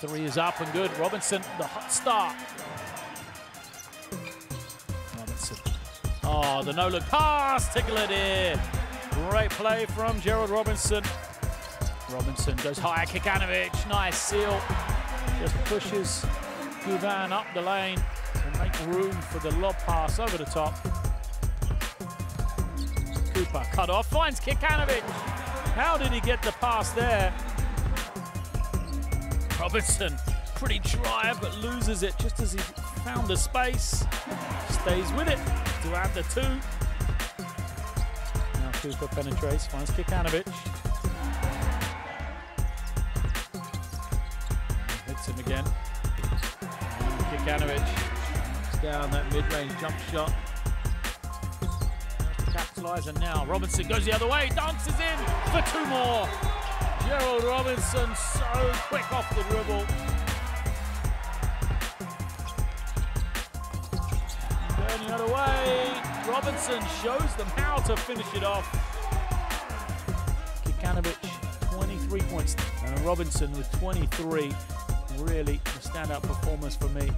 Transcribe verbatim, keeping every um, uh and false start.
Three is up and good. Robinson, the hot start. Robinson. Oh, the no-look pass. Tickle it in. Great play from Gerald Robinson. Robinson goes higher. Kikanovic, nice seal. Just pushes Kuvan up the lane and make room for the lob pass over the top. Cooper cut off, finds Kikanovic. How did he get the pass there? Robinson, pretty dry, but loses it just as he found the space. Stays with it to add the two. Now Cooper penetrates, finds Kikanovic. Hits him again. Kikanovic down that mid-range jump shot. Capitaliser now. Robinson goes the other way, dances in for two more. Gerald Robinson so quick off the dribble. Going the other way. Robinson shows them how to finish it off. Kikanovic, twenty-three points. And Robinson with twenty-three. Really a standout performance for me.